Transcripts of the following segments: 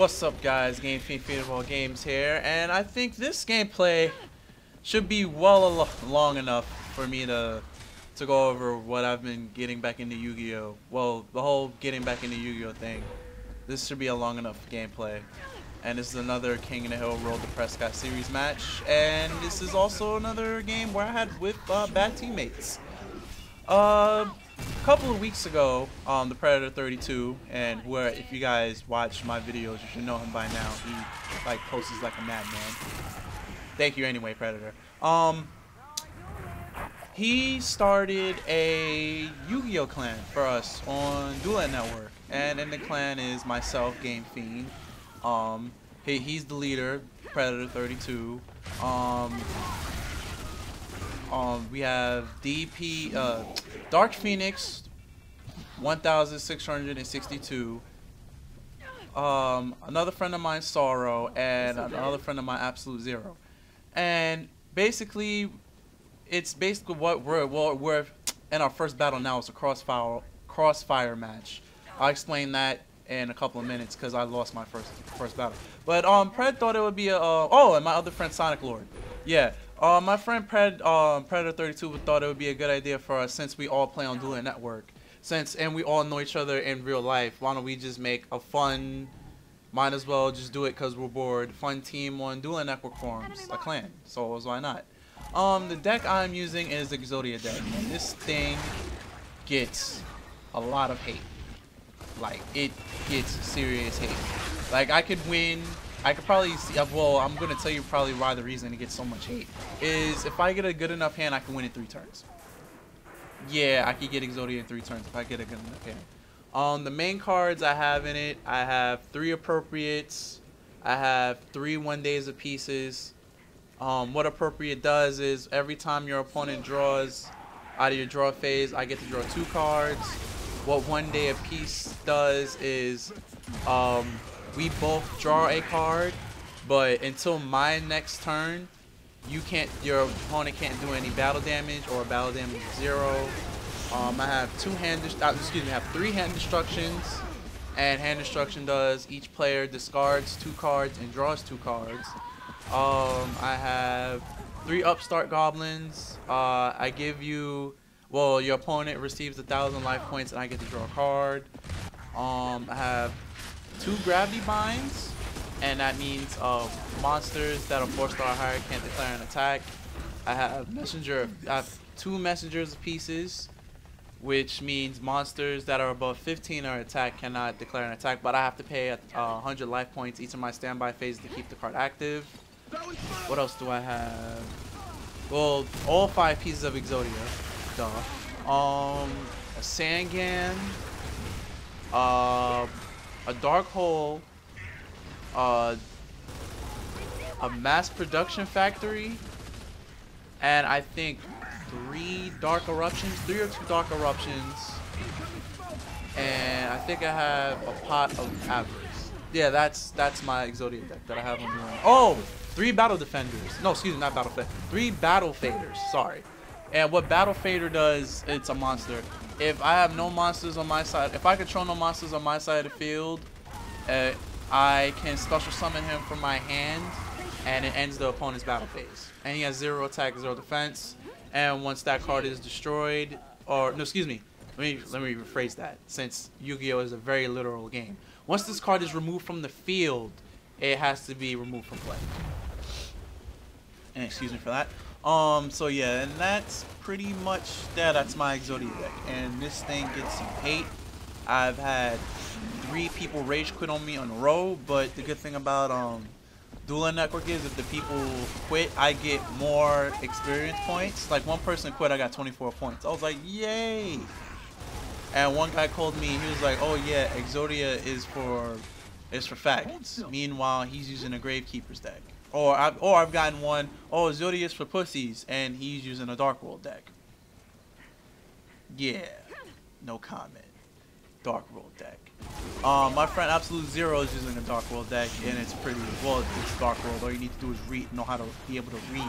What's up, guys? GameFiend127 here, and I think this gameplay should be well long enough for me to go over what I've been getting back into Yu-Gi-Oh. Well, the whole getting back into Yu-Gi-Oh thing. This should be a long enough gameplay. And this is another King in the Hill Roll to Prescott series match, and this is also another game where I had with bad teammates. A couple of weeks ago on the Predator 32, and where if you guys watch my videos, you should know him by now. He like posts like a madman. Thank you anyway, Predator. He started a Yu-Gi-Oh clan for us on Duel Network, and in the clan is myself, GameFiend. He's the leader, Predator 32. We have Dark Phoenix 1662, another friend of mine Sorrow, and another friend of mine Absolute Zero. And basically it's basically what we're in. Our first battle now is a crossfire match. I'll explain that in a couple of minutes because I lost my first battle. But Pred thought it would be a oh, and my other friend Sonic Lord. Yeah. My friend Predator 32 thought it would be a good idea for us, since we all play on Duel Network, and we all know each other in real life. Why don't we just make a fun, might as well just do it because we're bored, fun team on Duel Network forums, a clan. So why not? The deck I'm using is the Exodia deck, and this thing gets a lot of hate. Like, it gets serious hate. Like, I could win. I could probably see, well, I'm going to tell you probably why the reason it gets so much hate is if I get a good enough hand, I can win in 3 turns. Yeah, I could get Exodia in 3 turns if I get a good enough hand. The main cards I have in it, I have 3 appropriates. I have 3 1-days of pieces. What appropriate does is every time your opponent draws out of your draw phase, I get to draw 2 cards. What 1-day of piece does is... we both draw a card, but until my next turn, you can't. Your opponent can't do any battle damage or battle damage 0. I have 3 hand destructions, and hand destruction does each player discards 2 cards and draws 2 cards. I have 3 upstart goblins. I give you. Well, your opponent receives 1,000 life points, and I get to draw a card. I have 2 gravity binds, and that means monsters that are 4-star or higher can't declare an attack. I have two messengers of pieces, which means monsters that are above 15 or attack cannot declare an attack, but I have to pay 100 life points each of my standby phases to keep the card active. What else do I have? Well, all 5 pieces of Exodia, duh. A Sangan, a Dark Hole, a Mass Production Factory, and I think 3 or 2 Dark Eruptions, and I think I have a Pot of Avarice. Yeah, that's my Exodia deck that I have on the line. Oh, 3 Battle Defenders. No, excuse me, not Battle Defenders. 3 Battle Faders, sorry. And what Battle Fader does, it's a monster. If I have no monsters on my side, if I control no monsters on my side of the field, I can special summon him from my hand, and it ends the opponent's battle phase. And he has 0 attack, 0 defense. And once that card is destroyed, or no, excuse me, let me rephrase that. Since Yu-Gi-Oh is a very literal game, once this card is removed from the field, it has to be removed from play. And excuse me for that. So yeah, and that's pretty much that. That's my Exodia deck, and this thing gets some hate. I've had 3 people rage quit on me on a row, but the good thing about Duel Network is if the people quit, I get more experience points. Like, one person quit, I got 24 points. I was like, yay! And one guy called me, and he was like, oh yeah, Exodia is for faggots. Meanwhile, he's using a Gravekeeper's deck. Or I've gotten one, oh, Exodia is for pussies, and he's using a Dark World deck. Yeah, no comment. Dark World deck. My friend Absolute Zero is using a Dark World deck, and it's pretty, well, it's Dark World. All you need to do is read, know how to be able to read,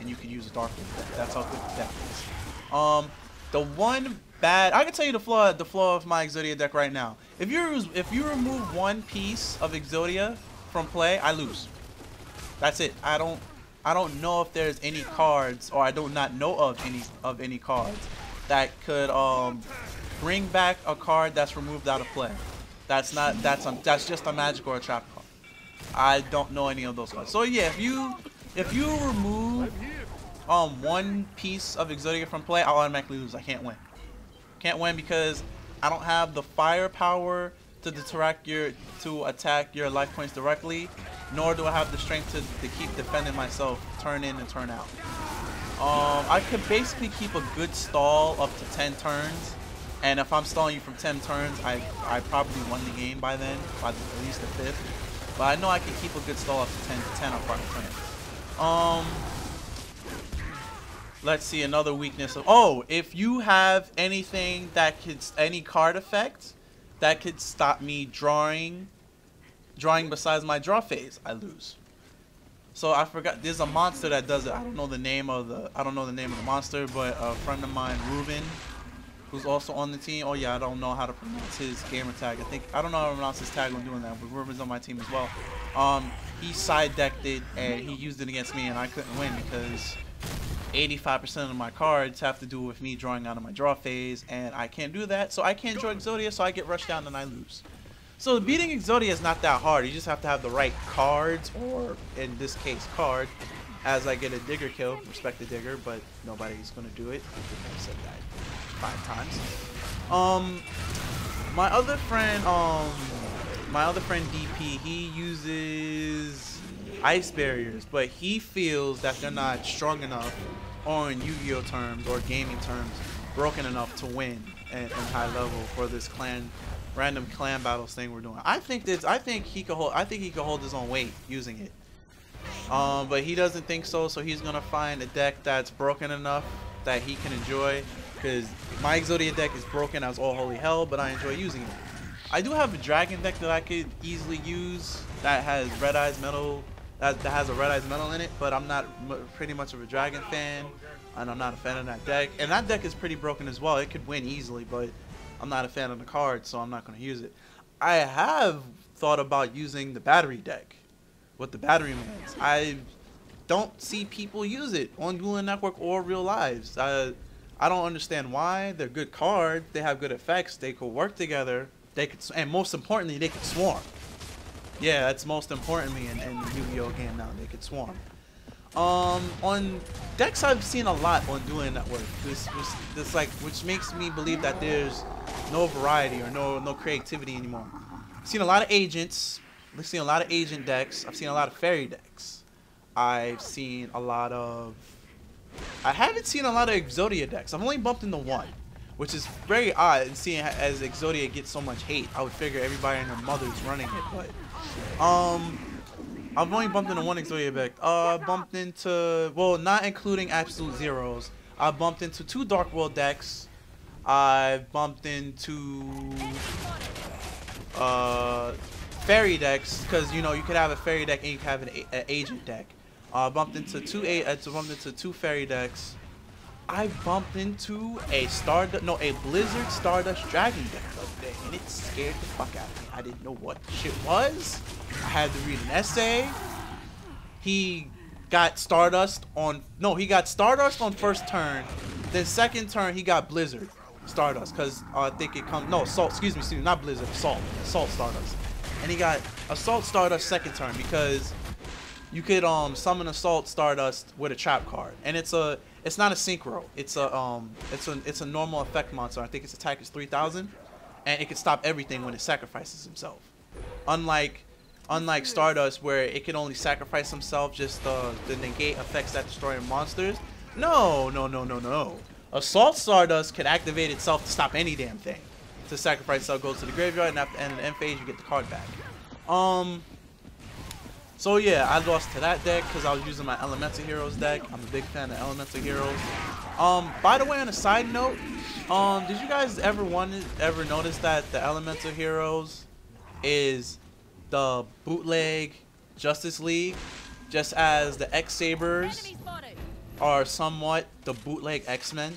and you can use a Dark World deck. That's how good the deck is. The one bad. I can tell you the flaw of my Exodia deck right now. If you remove one piece of Exodia from play, I lose. That's it. I don't know if there's any cards, or I do not know of any cards that could bring back a card that's removed out of play. That's just a magic or a trap card. I don't know any of those cards. So yeah, if you remove one piece of Exodia from play, I automatically lose. I can't win. Can't win because I don't have the firepower to attack your life points directly, nor do I have the strength to keep defending myself turn in and turn out. I could basically keep a good stall up to 10 turns, and if I'm stalling you from 10 turns, I probably won the game by then, by at least the fifth. But I know I can keep a good stall up to 10 or 5 turns. Let's see, another weakness of, oh, if you have anything that could, any card effect that could stop me drawing besides my draw phase, I lose. So I forgot, there's a monster that does it. I don't know the name of the monster, but a friend of mine, Ruben, who's also on the team. Oh yeah, I don't know how to pronounce his gamer tag. I don't know how to pronounce his tag when doing that, but Ruben's on my team as well. He side decked it and he used it against me, and I couldn't win because 85% of my cards have to do with me drawing out of my draw phase, and I can't do that, so I can't draw Exodia, so I get rushed down and I lose. So beating Exodia is not that hard. You just have to have the right cards, or in this case card, as I get a digger kill. Respect the digger, but nobody's gonna do it. I've said that 5 times. My other friend DP, he uses ice barriers, but he feels that they're not strong enough, or in Yu-Gi-Oh terms or gaming terms, broken enough to win at high level for this random clan battles thing we're doing. I think he could hold his own weight using it, but he doesn't think so. So he's gonna find a deck that's broken enough that he can enjoy, because my Exodia deck is broken as all holy hell, but I enjoy using it. I do have a dragon deck that I could easily use that has red eyes metal. That has a red eyes metal in it, but I'm not pretty much of a dragon fan, and I'm not a fan of that deck. And that deck is pretty broken as well. It could win easily, but I'm not a fan of the card, so I'm not going to use it. I have thought about using the battery deck with the battery mans. I don't see people use it on Duel Network or real lives. I don't understand why. They're good cards. They have good effects. They could work together. They could, and most importantly, they could swarm. Yeah, that's most importantly in the Yu-Gi-Oh game now. They could swarm. On decks I've seen a lot on Duel Network. Which makes me believe that there's no variety or no creativity anymore. I've seen a lot of agents. I've seen a lot of agent decks. I've seen a lot of fairy decks. I've seen a lot of. I haven't seen a lot of Exodia decks. I've only bumped into one, which is very odd. And seeing as Exodia gets so much hate, I would figure everybody and their mother's running it, but. I've only bumped into one Exodia deck. Bumped into, well, not including Absolute Zeros, I bumped into 2 Dark World decks. I bumped into fairy decks, because you know you could have a fairy deck and you could have an agent deck. Bumped into two fairy decks. I bumped into a Blizzard Stardust Dragon deck the other day, and it scared the fuck out of me. I didn't know what shit was. I had to read an essay. He got Stardust on first turn. Then second turn he got Blizzard Stardust, cause I think it comes Assault Stardust. And he got Assault Stardust second turn because you could summon Assault Stardust with a trap card, and it's not a synchro. It's a normal effect monster. I think its attack is 3,000, and it can stop everything when it sacrifices himself. Unlike Stardust, where it can only sacrifice himself just the negate effects that destroy monsters. No. Assault Stardust can activate itself to stop any damn thing. To sacrifice itself, goes to the graveyard, and at the end of the end phase, you get the card back. So yeah, I lost to that deck because I was using my Elemental Heroes deck. I'm a big fan of Elemental Heroes. By the way, on a side note, did you guys ever notice that the Elemental Heroes is the bootleg Justice League, just as the X-Sabers are somewhat the bootleg X-Men?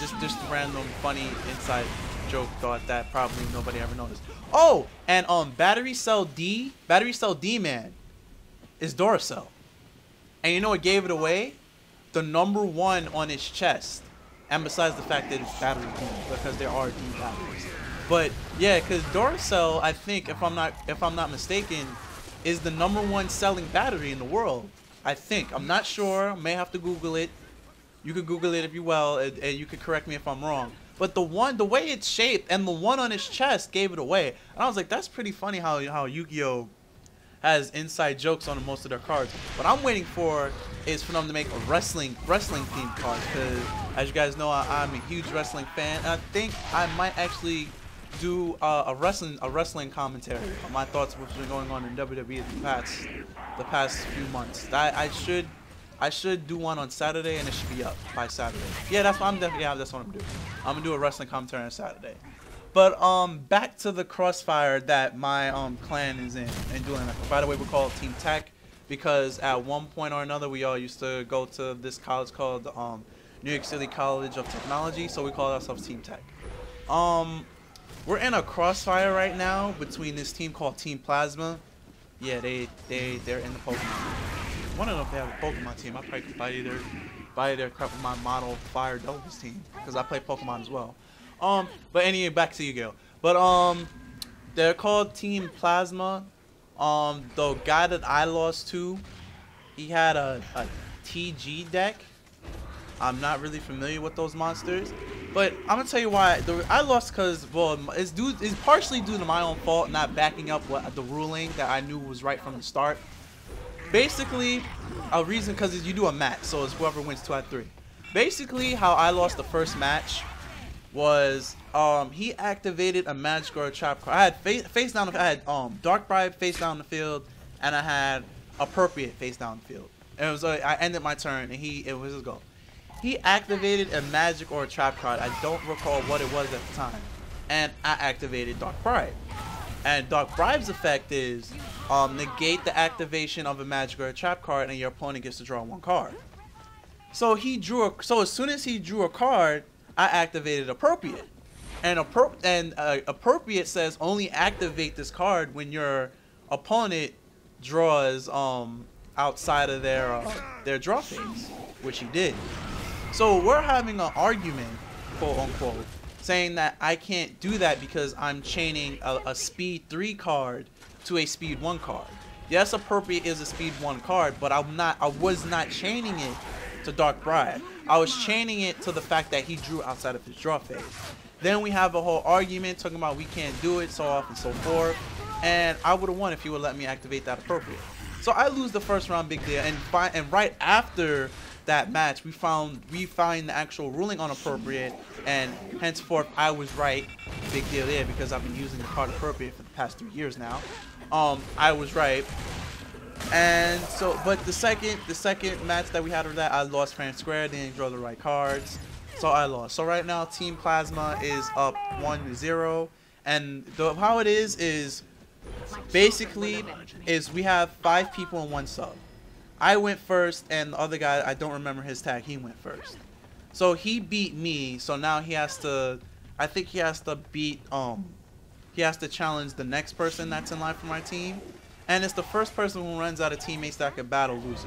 Just random funny inside joke thought that probably nobody ever noticed. Oh, and Battery Cell D man is Duracell. And you know what gave it away? The number one on his chest. And besides the fact that it's battery D, because there are D batteries. But yeah, because Duracell, I think, if I'm not mistaken, is the #1 selling battery in the world. I think. I'm not sure. May have to Google it. You could Google it if you will, and you could correct me if I'm wrong. But the way it's shaped, and the one on his chest gave it away. And I was like, that's pretty funny how Yu-Gi-Oh! Has inside jokes on most of their cards. What I'm waiting for is for them to make a wrestling themed card, because as you guys know, I'm a huge wrestling fan, and I think I might actually do a wrestling commentary on my thoughts of what's been going on in WWE the past few months. I should do one on Saturday, and it should be up by Saturday. Yeah, that's what I'm doing. I'm gonna do a wrestling commentary on Saturday. But back to the crossfire that my clan is in and Duel Network. By the way, we call it Team Tech, because at one point or another we all used to go to this college called New York City College of Technology, so we call ourselves Team Tech. We're in a crossfire right now between this team called Team Plasma. Yeah, they're in the Pokemon. I wonder if they have a Pokemon team. I probably could buy their crap with my model Fire Delvis team, because I play Pokemon as well. But anyway, back to Yu-Gi-Oh! But they're called Team Plasma. The guy that I lost to, he had a TG deck. I'm not really familiar with those monsters, but I'm gonna tell you why I lost. Cause well, it's partially due to my own fault, not backing up what the ruling that I knew was right from the start. Basically, a reason because you do a match, so it's whoever wins 2 out of 3. Basically, how I lost the first match was he activated a Magic or a Trap card. I had face down. I had Dark Bribe face down the field, and I had Appropriate face down the field. And it was I ended my turn, and it was his goal. He activated a Magic or a Trap card. I don't recall what it was at the time, and I activated Dark Bribe. And Dark Bribe's effect is negate the activation of a Magic or a Trap card, and your opponent gets to draw 1 card. So he drew. So as soon as he drew a card, I activated Appropriate, and Appropriate says only activate this card when your opponent draws outside of their draw phase, which he did. So we're having an argument, quote unquote, saying that I can't do that because I'm chaining a speed 3 card to a speed 1 card. Yes, Appropriate is a speed 1 card, but I was not chaining it to Dark Bribe. I was chaining it to the fact that he drew outside of his draw phase. Then we have a whole argument talking about we can't do it, so off and so forth. And I would have won if he would let me activate that Appropriate. So I lose the first round big deal. And right after that match, we find the actual ruling on Appropriate, and henceforth I was right. Big deal there, because I've been using the card Appropriate for the past 3 years now. I was right. And so, but the second match that we had with that, I lost fair and square. They didn't draw the right cards, so I lost. So right now, Team Plasma is up 1-0, and how it is basically is we have 5 people in 1 sub. I went first, and the other guy, I don't remember his tag. He went first, so he beat me. So now he has to, I think he has to beat he has to challenge the next person that's in line for my team. And it's the first person who runs out of teammates that can battle loses.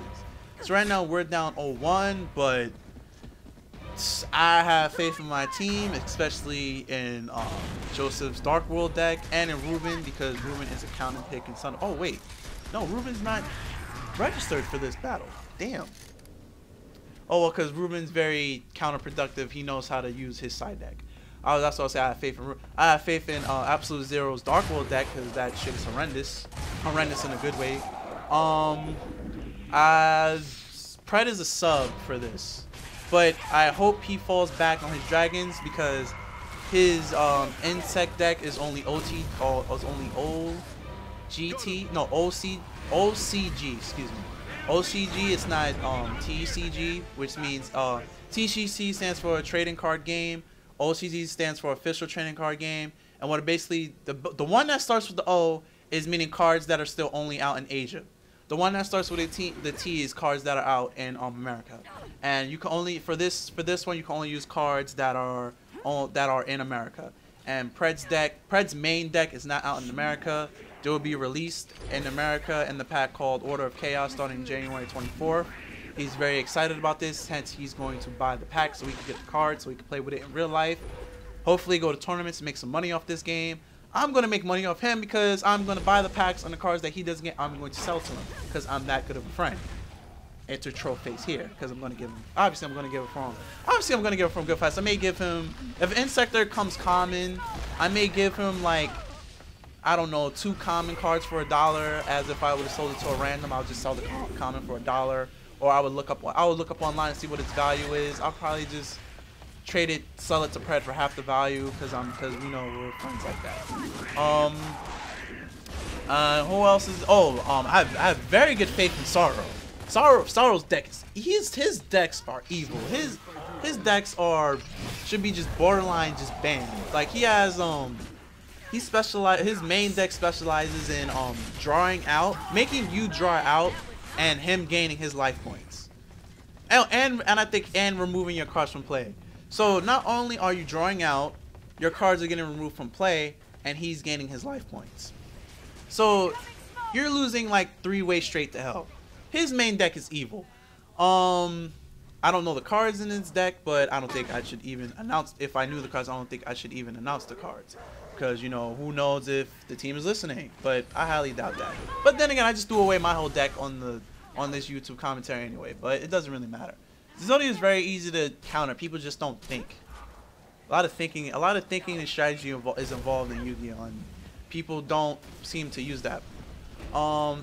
So right now we're down 0-1, but I have faith in my team, especially in Joseph's Dark World deck and in Ruben, because Ruben is a count and pick and son. Oh wait, no, Ruben's not registered for this battle. Damn. Oh well, because Ruben's very counterproductive. He knows how to use his side deck. That's what I say. I have faith in Absolute Zero's Dark World deck, because that shit is horrendous. Horrendous in a good way. Pred is a sub for this, but I hope he falls back on his dragons, because his insect deck is only OCG, excuse me. OCG, it's not TCG, which means TCG stands for Trading Card Game. OCG stands for Official Trading Card Game, and what it basically the one that starts with the O is meaning cards that are still only out in Asia. The one that starts with a T, the T is cards that are out in America, and you can only for this one you can only use cards that are in America. And Pred's main deck is not out in America. It will be released in America in the pack called Order of Chaos starting January 24th. He's very excited about this, hence he's going to buy the pack so we can get the card so we can play with it in real life. Hopefully go to tournaments and make some money off this game. I'm going to make money off him because I'm going to buy the packs and the cards that he doesn't get. I'm going to sell to him because I'm that good of a friend. Enter troll face here because I'm going to give him, obviously I'm going to give it from him. Obviously I'm going to give it from good fights. I may give him, if Insector comes common, I may give him like, I don't know, 2 common cards for $1, as if I would have sold it to a random. I'll just sell the common for $1, or I would look up online and see what its value is. I'll probably just trade it, sell it to Pred for half the value because you know we're friends like that. Who else is? Oh, I have very good faith in Sorrow. Sorrow's deck is his decks are evil. His decks are should be just borderline just banned. Like he has his main deck specializes in drawing out, making you draw out, and him gaining his life points, and I think removing your cards from play. So not only are you drawing out, your cards are getting removed from play, and he's gaining his life points. So you're losing like 3 ways straight to hell. His main deck is evil. I don't know the cards in his deck, but I don't think I should even announce. If I knew the cards, I don't think I should even announce the cards. Because, you know, who knows if the team is listening, but I highly doubt that. But then again, I just threw away my whole deck on this YouTube commentary anyway, but it doesn't really matter. Exodia is very easy to counter. People just don't think. A lot of thinking and strategy is involved in Yu-Gi-Oh, and people don't seem to use that.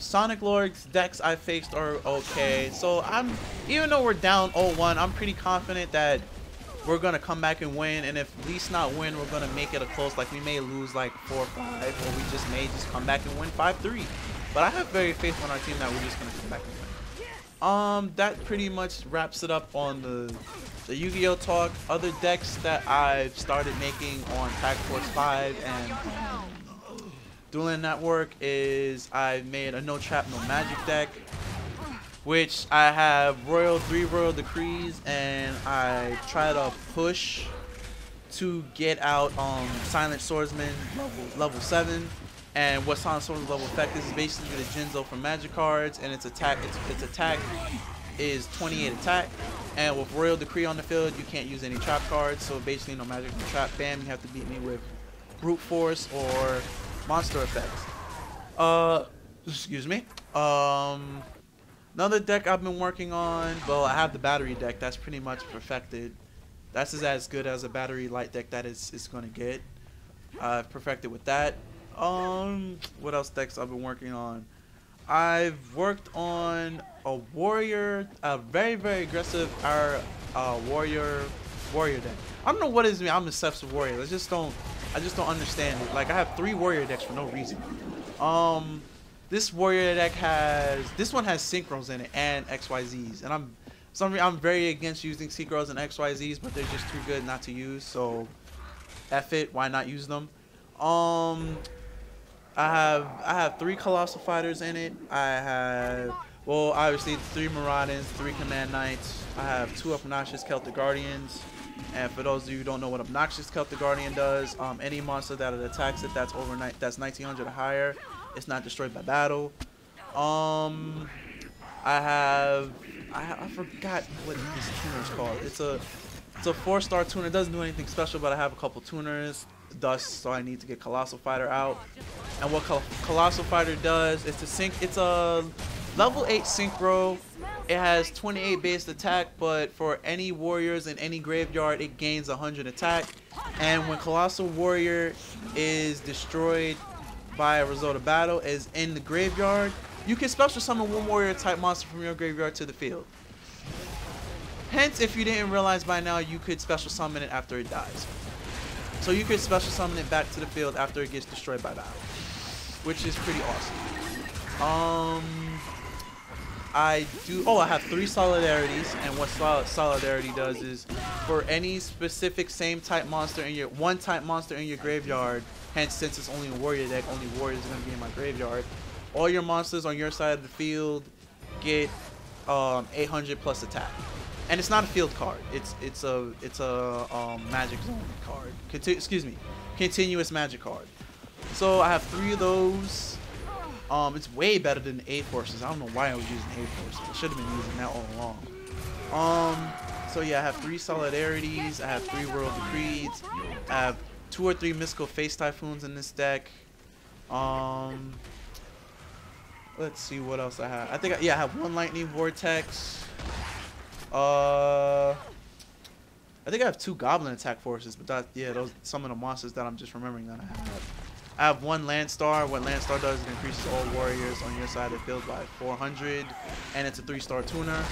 Sonic Lord's decks I faced are okay, so even though we're down 0-1, I'm pretty confident that we're gonna come back and win, and if at least not win, we're gonna make it a close. Like we may lose like 4-5, or we just may just come back and win 5-3. But I have very faith on our team that we're just gonna come back and win. That pretty much wraps it up on the Yu-Gi-Oh talk. Other decks that I've started making on Tag Force 5 and Duel Network is I've made a No Trap No Magic deck, which I have three Royal Decrees, and I try to push to get out Silent Swordsman level 7. And what Silent Swordsman level effect is basically the Jinzo for magic cards, and its attack is 28 attack. And with Royal Decree on the field, you can't use any trap cards, so basically no magic, no trap. Bam! You have to beat me with brute force or monster effects. Excuse me. Another deck I've been working on, well, I have the battery deck. That's pretty much perfected. That's as good as a battery light deck that it's going to get. I've perfected with that. What else decks I've been working on? I've worked on a warrior, a very, very aggressive warrior deck. I don't know what it is. I'm obsessed with warriors. I just don't understand it. Like I have 3 warrior decks for no reason. This warrior deck has synchros in it and XYZs, and I'm very against using synchros and XYZs, but they're just too good not to use. So, F it, why not use them? I have 3 Colossal Fighters in it. I have, well, obviously 3 Marauders, 3 Command Knights. I have 2 Obnoxious Celtic Guardians. And for those of you who don't know what Obnoxious Celtic Guardian does, any monster that it attacks it that's overnight, that's 1900 or higher, it's not destroyed by battle. I forgot what this tuner is called. It's a 4-star tuner. It doesn't do anything special, but I have a couple tuners, thus so I need to get Colossal Fighter out. And what Colossal Fighter does is to sync. It's a level 8 synchro. It has 28 base attack, but for any warriors in any graveyard, it gains 100 attack. And when Colossal Warrior is destroyed by a result of battle is in the graveyard, you can special summon 1 warrior type monster from your graveyard to the field. Hence, if you didn't realize by now, you could special summon it after it dies. So you could special summon it back to the field after it gets destroyed by battle, which is pretty awesome. I have 3 solidarities, and what solidarity does is for any specific same type monster in your graveyard. Hence, since it's only a warrior deck, only warriors are going to be in my graveyard. all your monsters on your side of the field get 800 plus attack. And it's not a field card. It's a magic zone card. Continuous magic card. So I have 3 of those. It's way better than 8 forces. I don't know why I was using 8 forces. I should have been using that all along. So yeah, I have 3 solidarities. I have 3 Royal Decrees. I have 2 or 3 Mystical Space Typhoons in this deck. Let's see what else I have. I have 1 Lightning Vortex. I think I have 2 Goblin Attack Forces, but that, yeah, those some of the monsters that I'm just remembering that I have. I have 1 Land Star. What Land Star does is it increases all warriors on your side of the field by 400, and it's a 3-star tuner.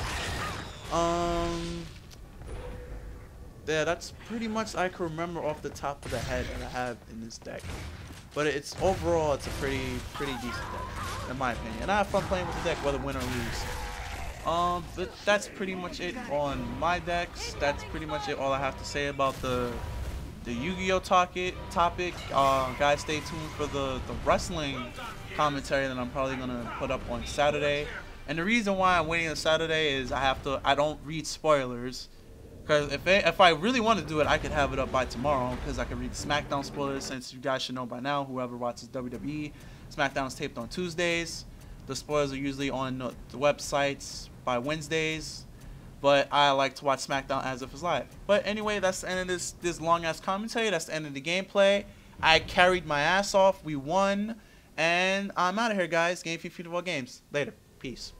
Yeah, that's pretty much I can remember off the top of the head that I have in this deck. But it's overall, it's a pretty decent deck, in my opinion. And I have fun playing with the deck, whether win or lose. But that's pretty much it on my decks. That's pretty much it all I have to say about the Yu-Gi-Oh topic. Guys, stay tuned for the wrestling commentary that I'm probably gonna put up on Saturday. And the reason why I'm waiting on Saturday is I don't read spoilers, because if I really want to do it, I could have it up by tomorrow, because I can read SmackDown spoilers, since you guys should know by now, whoever watches WWE, SmackDown is taped on Tuesdays. The spoilers are usually on the websites by Wednesdays, but I like to watch SmackDown as if it's live. But anyway, that's the end of this long-ass commentary. That's the end of the gameplay. I carried my ass off. We won, and I'm out of here, guys. GameFiend127 Games. Later. Peace.